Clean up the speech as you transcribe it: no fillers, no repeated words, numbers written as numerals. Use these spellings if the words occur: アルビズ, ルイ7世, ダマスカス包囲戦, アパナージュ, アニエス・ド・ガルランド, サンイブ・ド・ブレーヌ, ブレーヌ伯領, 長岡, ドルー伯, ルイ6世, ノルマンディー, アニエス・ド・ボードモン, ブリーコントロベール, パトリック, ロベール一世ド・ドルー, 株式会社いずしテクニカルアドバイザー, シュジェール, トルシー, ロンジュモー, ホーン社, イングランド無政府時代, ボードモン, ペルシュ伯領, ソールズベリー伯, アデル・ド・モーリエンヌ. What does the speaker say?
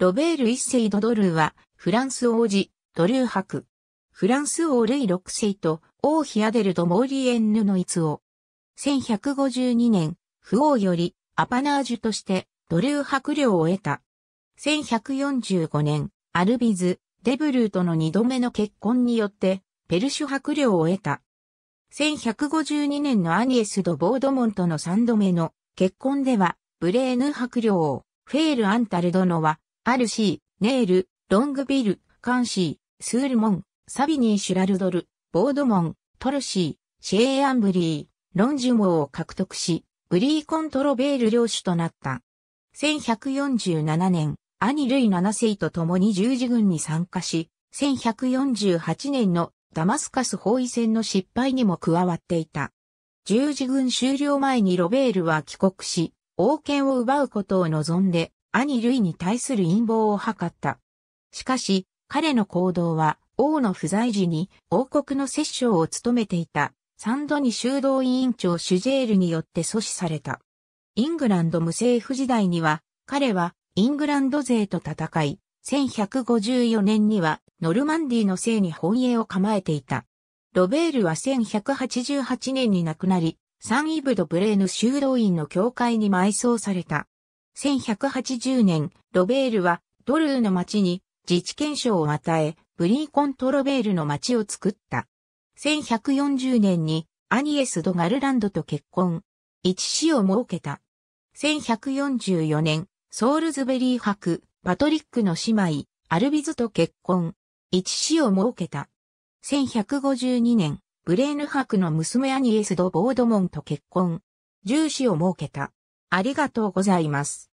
ロベール一世ド・ドルーは、フランス王子、ドルー伯。フランス王ルイ6世と、王妃アデル・ド・モーリエンヌの逸男。1152年、父王より、アパナージュとして、ドルー伯領を得た。1145年、アルビズ、デブルーとの二度目の結婚によって、ペルシュ伯領を得た。1152年のアニエス・ド・ボードモンとの三度目の結婚では、ブレーヌ伯領を、フェール・アンタルドノは、アルシー、ネール、ロングビル、カンシー、スールモン、サビニー・シュラルドル、ボードモン、トルシー、シェーアンブリー、ロンジュモーを獲得し、ブリーコントロベール領主となった。1147年、兄ルイ7世と共に十字軍に参加し、1148年のダマスカス包囲戦の失敗にも加わっていた。十字軍終了前にロベールは帰国し、王権を奪うことを望んで、兄ルイに対する陰謀を図った。しかし、彼の行動は、王の不在時に王国の摂政を務めていた、サンドニ修道委員長シュジェールによって阻止された。イングランド無政府時代には、彼はイングランド勢と戦い、1154年にはノルマンディーの西に本営を構えていた。ロベールは1188年に亡くなり、サンイブ・ド・ブレーヌ修道院の教会に埋葬された。1180年、ロベールはドルーの町に自治憲章を与え、ブリーコントロベールの町を作った。1140年にアニエス・ド・ガルランドと結婚。一子を設けた。1144年、ソールズベリー伯、パトリックの姉妹、アルビズと結婚。一子を設けた。1152年、ブレーヌ伯の娘アニエス・ド・ボードモンと結婚。10子を設けた。ありがとうございます。